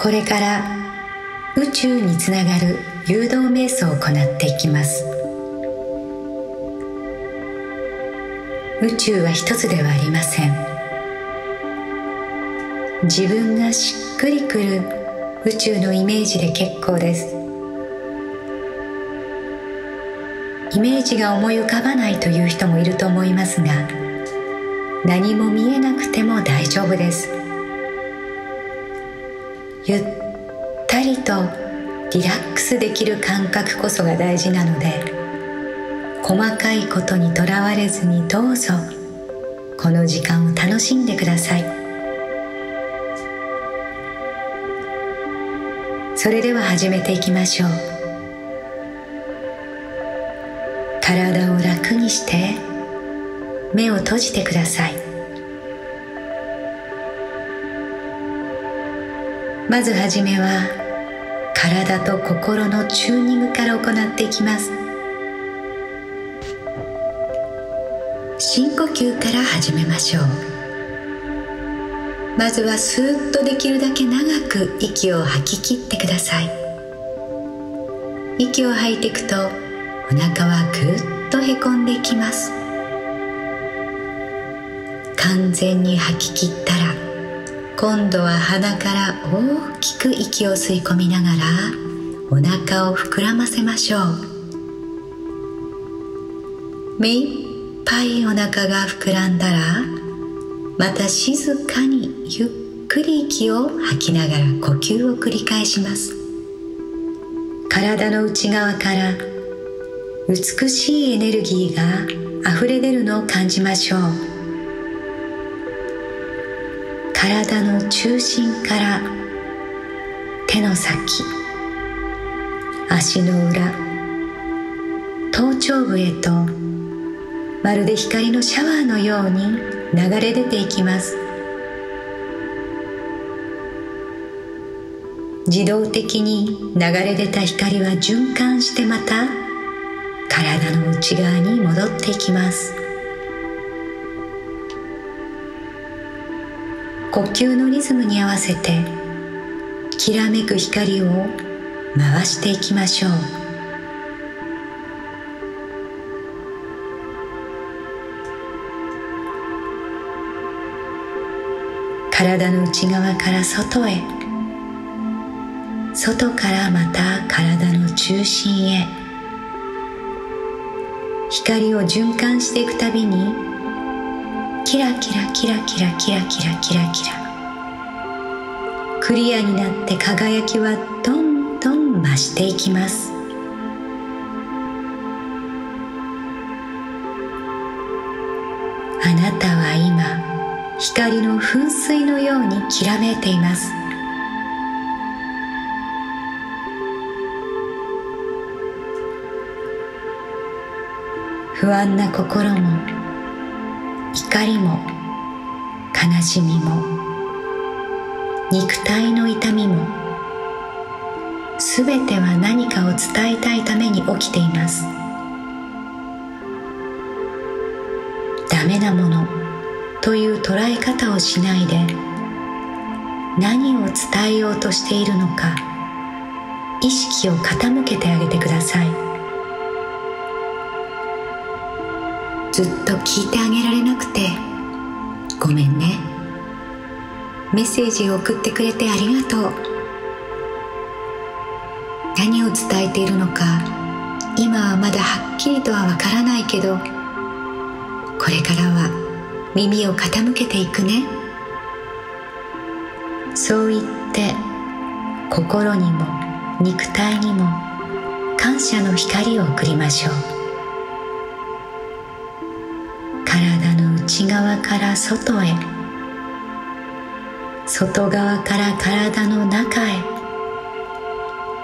これから宇宙につながる誘導瞑想を行っていきます。宇宙は一つではありません。自分がしっくりくる宇宙のイメージで結構です。イメージが思い浮かばないという人もいると思いますが、何も見えなくても大丈夫です。ゆったりとリラックスできる感覚こそが大事なので、細かいことにとらわれずにどうぞこの時間を楽しんでください。それでは始めていきましょう。体を楽にして目を閉じてください。まずはじめは体と心のチューニングから行っていきます。深呼吸から始めましょう。まずはスーッとできるだけ長く息を吐き切ってください。息を吐いていくとお腹はぐっとへこんでいきます。完全に吐き切ったら今度は鼻から大きく息を吸い込みながらお腹を膨らませましょう。目いっぱいお腹が膨らんだらまた静かにゆっくり息を吐きながら呼吸を繰り返します。体の内側から美しいエネルギーがあふれ出るのを感じましょう。体の中心から手の先、足の裏、頭頂部へとまるで光のシャワーのように流れ出ていきます。自動的に流れ出た光は循環してまた体の内側に戻っていきます。呼吸のリズムに合わせてきらめく光を回していきましょう。体の内側から外へ、外からまた体の中心へ、光を循環していくたびにキラキラキラキラキラキラキラキラ、クリアになって輝きはどんどん増していきます。あなたは今光の噴水のようにきらめいています。不安な心も怒りも悲しみも肉体の痛みも全ては何かを伝えたいために起きています。ダメなものという捉え方をしないで、何を伝えようとしているのか意識を傾けてあげてください。ずっと聞いてあげられなくてごめんね、メッセージを送ってくれてありがとう、何を伝えているのか今はまだはっきりとはわからないけど、これからは耳を傾けていくね、そう言って心にも肉体にも感謝の光を送りましょう。体の内側から外へ、外側から体の中へ、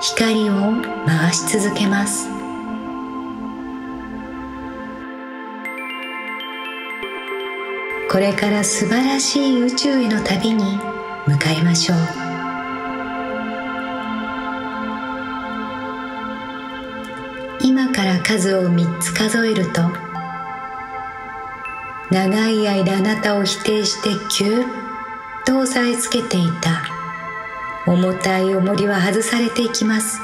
光を回し続けます。これから素晴らしい宇宙への旅に向かいましょう。今から数を3つ数えると、長い間あなたを否定してぎゅっと押さえつけていた重たい重りは外されていきます。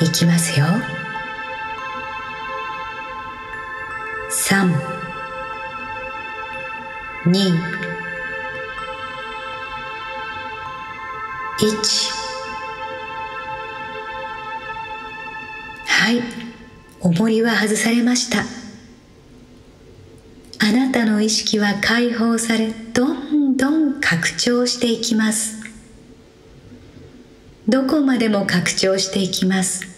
いきますよ。3、2、1。はい、重りは外されました。あなたの意識は解放され、どんどん拡張していきます。どこまでも拡張していきます。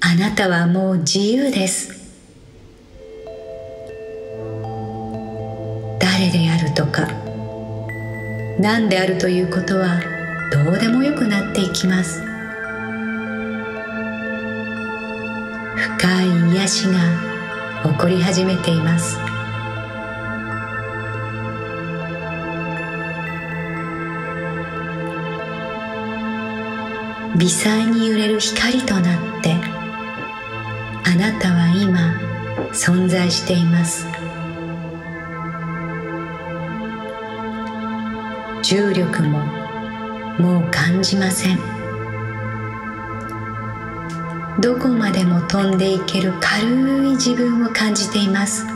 あなたはもう自由です。誰であるとか何であるということはどうでもよくなっていきます。深い癒しが起こり始めています。微細に揺れる光となってあなたは今存在しています。重力ももう感じません。どこまでも飛んでいける軽い自分を感じています。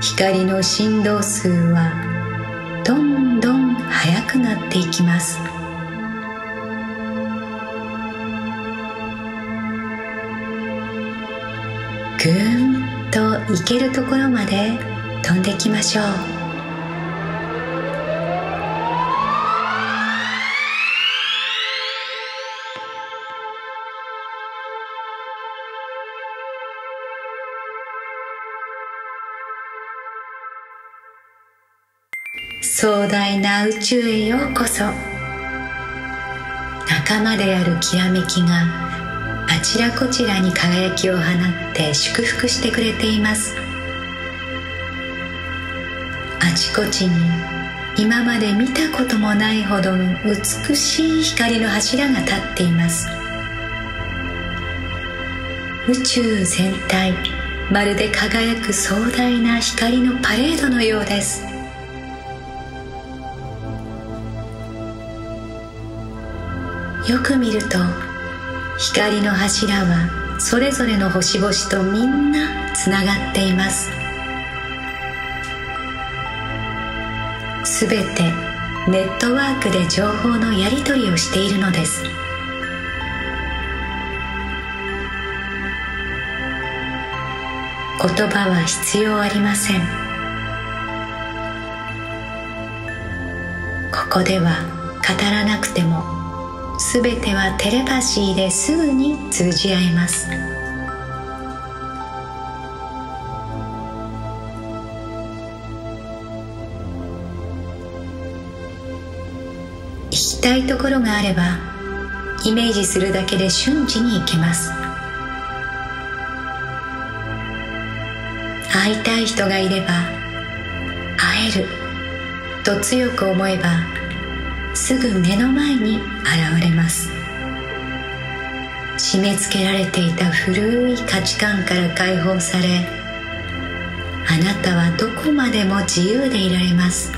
光の振動数はどんどん速くなっていきます。ぐーんと行けるところまで飛んできましょう。壮大な宇宙へようこそ。仲間であるきらめきがあちらこちらに輝きを放って祝福してくれています。あちこちに今まで見たこともないほどの美しい光の柱が立っています。宇宙全体まるで輝く壮大な光のパレードのようです。よく見ると光の柱はそれぞれの星々とみんなつながっています。すべてネットワークで情報のやり取りをしているのです。言葉は必要ありません。ここでは語らなくてもすべてはテレパシーですぐに通じ合います。行きたいところがあればイメージするだけで瞬時に行けます。会いたい人がいれば会えると強く思えばすぐ目の前に現れます。締め付けられていた古い価値観から解放され、あなたはどこまでも自由でいられます。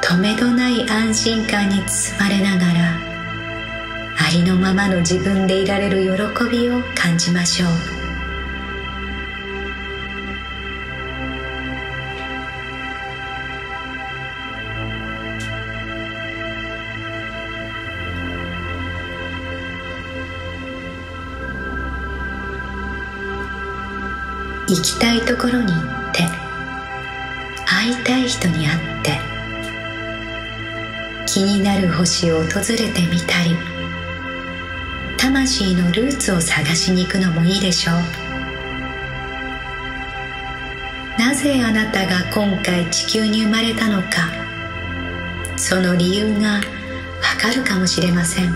とめどない安心感に包まれながら、ありのままの自分でいられる喜びを感じましょう。行きたいところに行って、会いたい人に会って、気になる星を訪れてみたり、魂のルーツを探しに行くのもいいでしょう。なぜあなたが今回地球に生まれたのか、その理由がわかるかもしれません。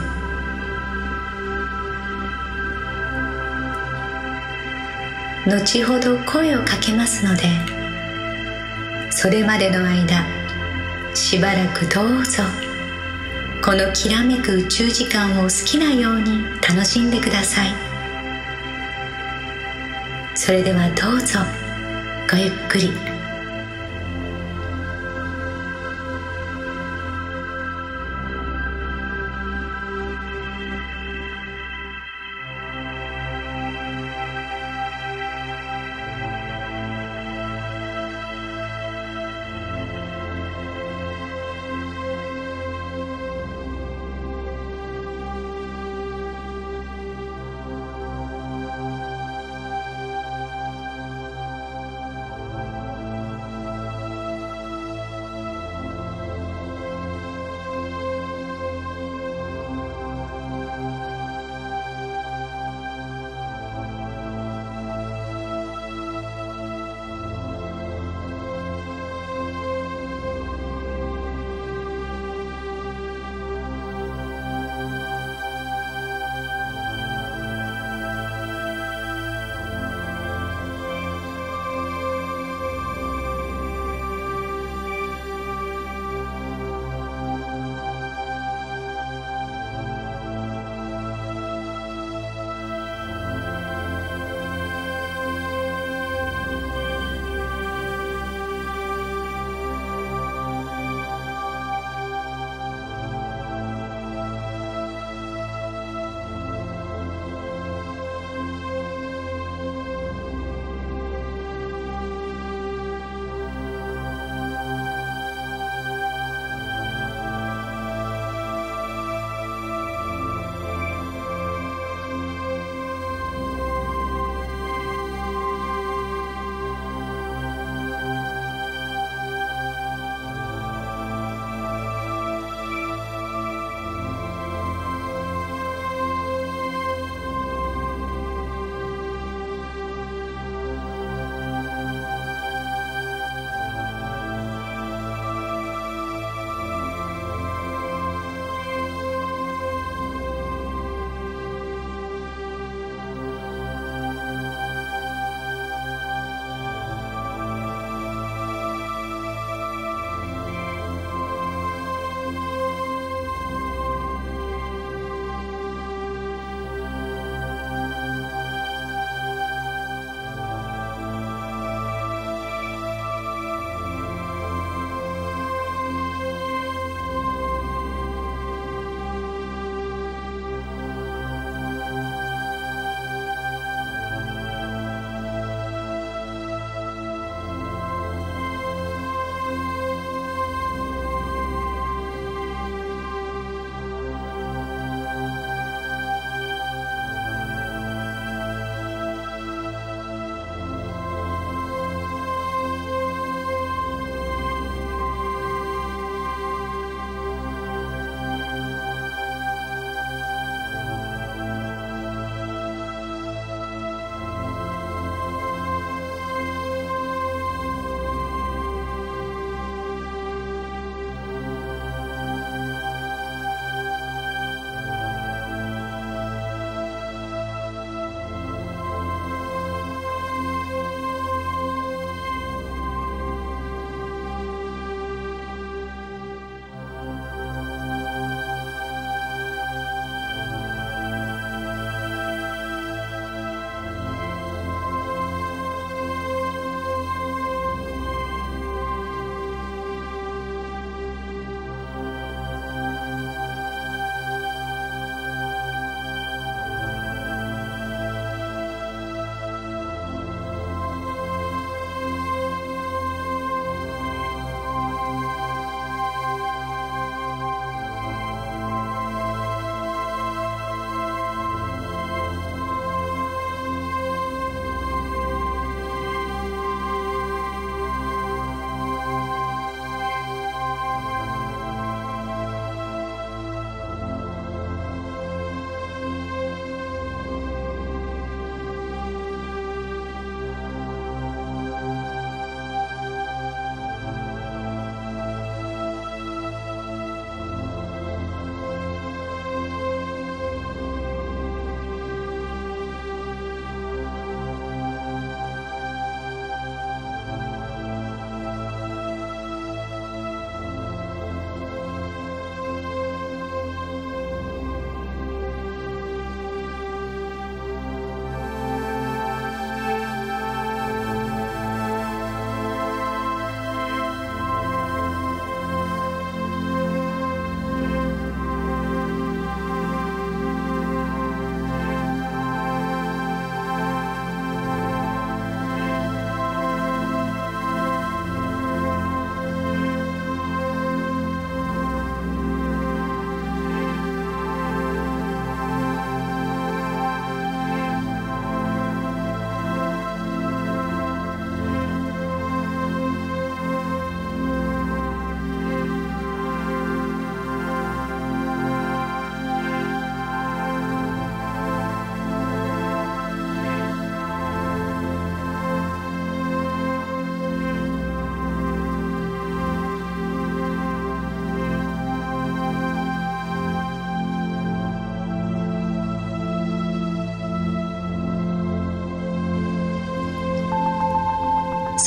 後ほど声をかけますので、それまでの間しばらくどうぞこのきらめく宇宙時間を好きなように楽しんでください。それではどうぞごゆっくり。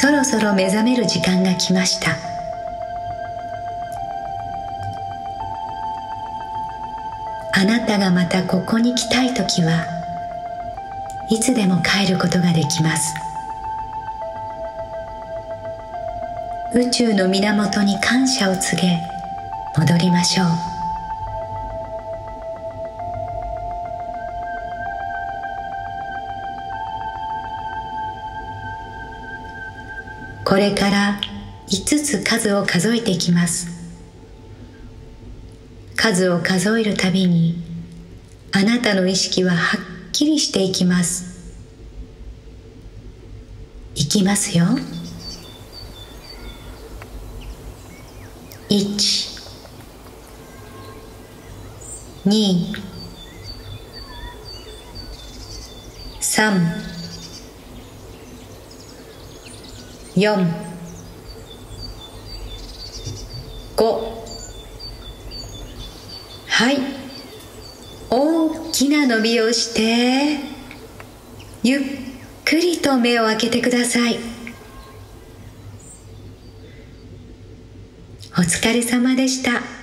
そろそろ目覚める時間が来ました。あなたがまたここに来たいときはいつでも帰ることができます。宇宙の源に感謝を告げ、戻りましょう。これから5つ数を数えていきます。数を数えるたびに、あなたの意識ははっきりしていきます。いきますよ。1、2、3、4、5。はい、大きな伸びをしてゆっくりと目を開けてください。お疲れ様でした。